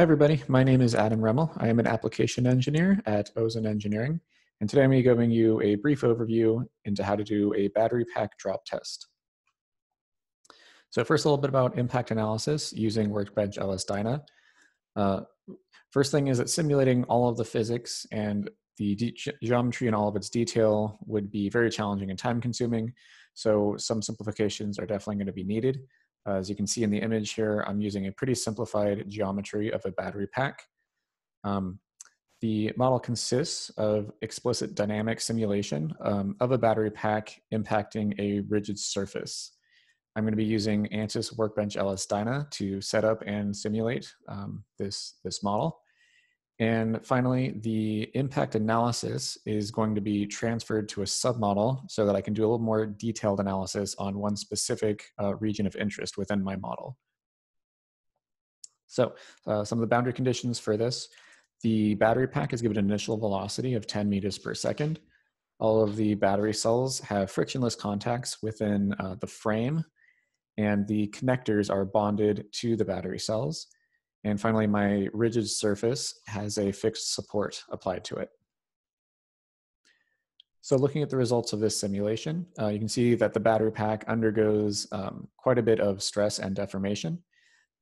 Hi everybody, my name is Adam Remmel. I am an application engineer at Ozen Engineering, and today I'm going to be giving you a brief overview into how to do a battery pack drop test. So first, a little bit about impact analysis using Workbench LS Dyna. First thing is that simulating all of the physics and the geometry and all of its detail would be very challenging and time-consuming, so some simplifications are definitely going to be needed. As you can see in the image here, I'm using a pretty simplified geometry of a battery pack. The model consists of explicit dynamic simulation of a battery pack impacting a rigid surface. I'm going to be using ANSYS Workbench LS Dyna to set up and simulate this model. And finally, the impact analysis is going to be transferred to a submodel so that I can do a little more detailed analysis on one specific region of interest within my model. So some of the boundary conditions for this: the battery pack is given an initial velocity of 10 meters per second. All of the battery cells have frictionless contacts within the frame, and the connectors are bonded to the battery cells. And finally, my rigid surface has a fixed support applied to it. So looking at the results of this simulation, you can see that the battery pack undergoes quite a bit of stress and deformation.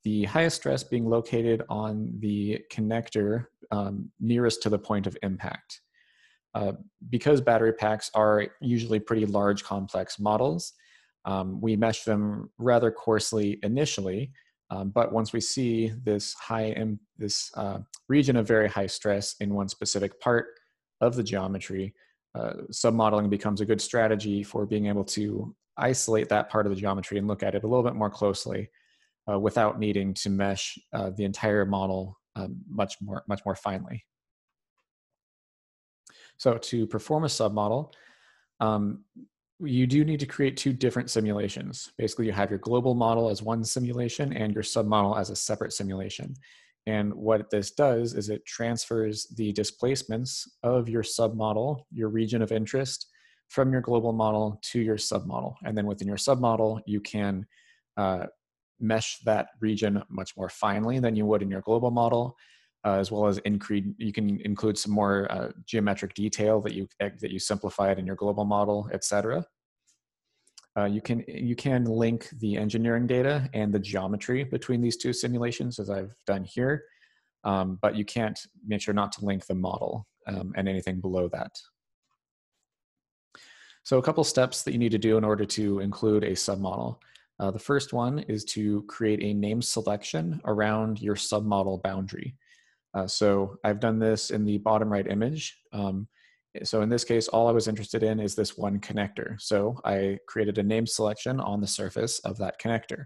The highest stress being located on the connector nearest to the point of impact. Because battery packs are usually pretty large, complex models, we mesh them rather coarsely initially. But once we see this region of very high stress in one specific part of the geometry, submodeling becomes a good strategy for being able to isolate that part of the geometry and look at it a little bit more closely without needing to mesh the entire model much more finely. So to perform a submodel, you do need to create two different simulations. Basically, you have your global model as one simulation and your submodel as a separate simulation. And what this does is it transfers the displacements of your submodel, your region of interest, from your global model to your submodel. And then within your submodel, you can mesh that region much more finely than you would in your global model, as well as you can include some more geometric detail that you simplified in your global model, etc. You can link the engineering data and the geometry between these two simulations, as I've done here, but you can't make sure not to link the model and anything below that. So a couple steps that you need to do in order to include a submodel. The first one is to create a name selection around your submodel boundary. So I've done this in the bottom right image. So in this case, all I was interested in is this one connector. So I created a name selection on the surface of that connector.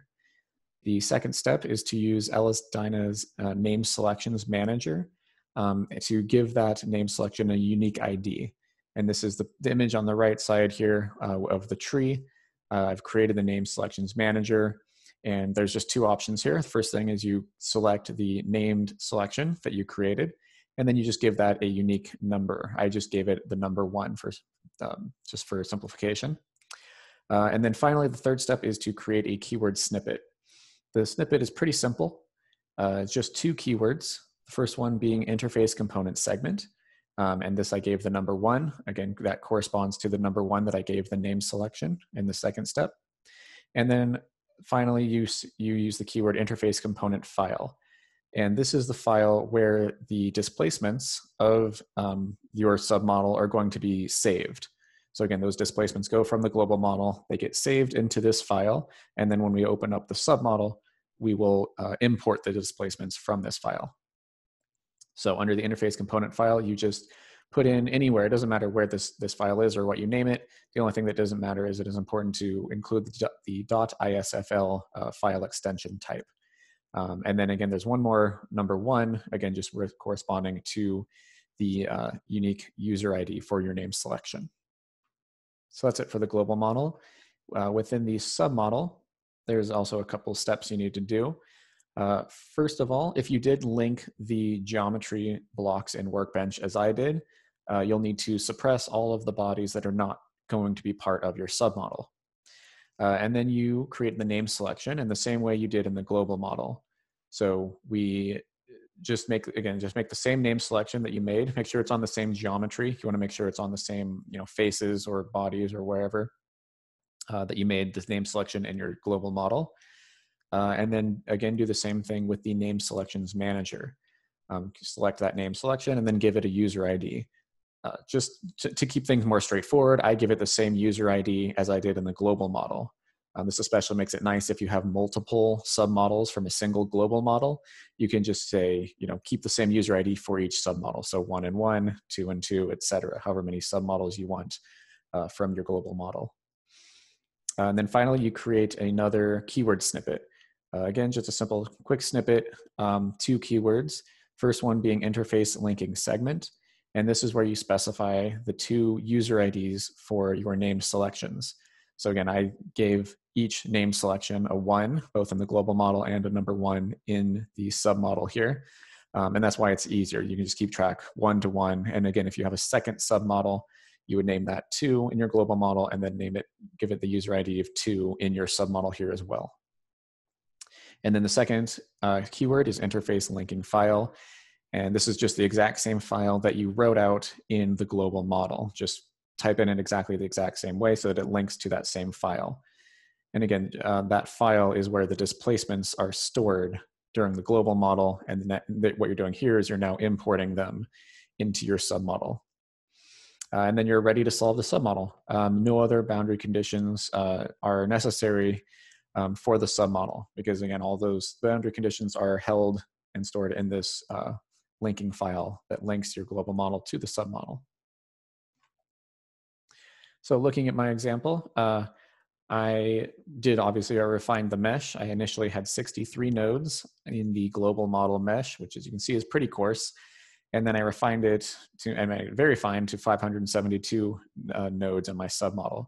The second step is to use LS Dyna's name selections manager to give that name selection a unique ID. And this is the image on the right side here of the tree. I've created the name selections manager. And there's just two options here. The first thing is you select the named selection that you created, and then you just give that a unique number. I just gave it the number 1 for just for simplification. And then finally, the third step is to create a keyword snippet. The snippet is pretty simple. It's just two keywords. The first one being interface component segment. And this I gave the number 1. Again, that corresponds to the number 1 that I gave the name selection in the second step. And then finally, you use the keyword interface component file. And this is the file where the displacements of your submodel are going to be saved. So again, those displacements go from the global model, they get saved into this file, and then when we open up the submodel, we will import the displacements from this file. So under the interface component file, you just put in anywhere. It doesn't matter where this file is or what you name it. The only thing that doesn't matter is it is important to include the .isfl file extension type. And then again, there's one more, number 1, again, just corresponding to the unique user ID for your name selection. So that's it for the global model. Within the submodel, there's also a couple steps you need to do. First of all, if you did link the geometry blocks in Workbench as I did, you'll need to suppress all of the bodies that are not going to be part of your submodel. And then you create the name selection in the same way you did in the global model. So we just make the same name selection that you made. Make sure it's on the same geometry. You want to make sure it's on the same, you know, faces or bodies or wherever that you made this name selection in your global model. And then again, do the same thing with the name selections manager. Select that name selection and then give it a user ID. Just to keep things more straightforward, I give it the same user ID as I did in the global model. This especially makes it nice if you have multiple submodels from a single global model. You can just say, you know, keep the same user ID for each submodel. So 1 and 1, 2 and 2, et cetera, however many submodels you want from your global model. And then finally, you create another keyword snippet. Again, just a simple, quick snippet, 2 keywords. First one being interface linking segment. And this is where you specify the 2 user IDs for your name selections. So again, I gave each name selection a 1, both in the global model and a number 1 in the submodel here. And that's why it's easier. You can just keep track 1 to 1. And again, if you have a second submodel, you would name that 2 in your global model and then name it, give it the user ID of 2 in your submodel here as well. And then the second keyword is interface linking file. And this is just the exact same file that you wrote out in the global model. Just type in exactly the exact same way so that it links to that same file. And again, that file is where the displacements are stored during the global model. And what you're doing here is you're now importing them into your submodel. And then you're ready to solve the submodel. No other boundary conditions are necessary for the submodel, because again, all those boundary conditions are held and stored in this linking file that links your global model to the submodel. So looking at my example, I did obviously refine the mesh. I initially had 63 nodes in the global model mesh, which as you can see is pretty coarse. And then I refined it to, and I very fine to 572 nodes in my submodel.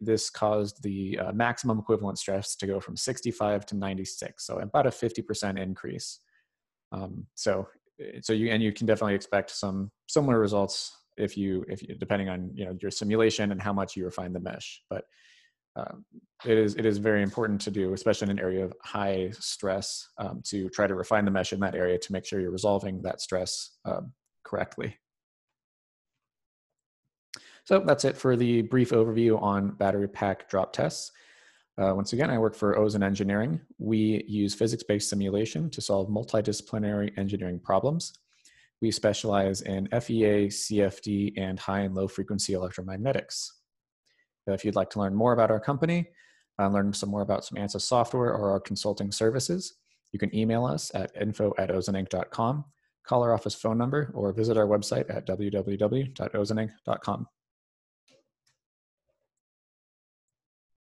This caused the maximum equivalent stress to go from 65 to 96, so about a 50% increase. So you can definitely expect some similar results if you depending on your simulation and how much you refine the mesh. But it is very important to do, especially in an area of high stress, to try to refine the mesh in that area to make sure you're resolving that stress correctly. So that's it for the brief overview on battery pack drop tests. Once again, I work for Ozen Engineering. We use physics-based simulation to solve multidisciplinary engineering problems. We specialize in FEA, CFD, and high and low frequency electromagnetics. If you'd like to learn more about our company, learn some more about some ANSYS software or our consulting services, you can email us at info@ozeninc.com, call our office phone number, or visit our website at www.ozeninc.com.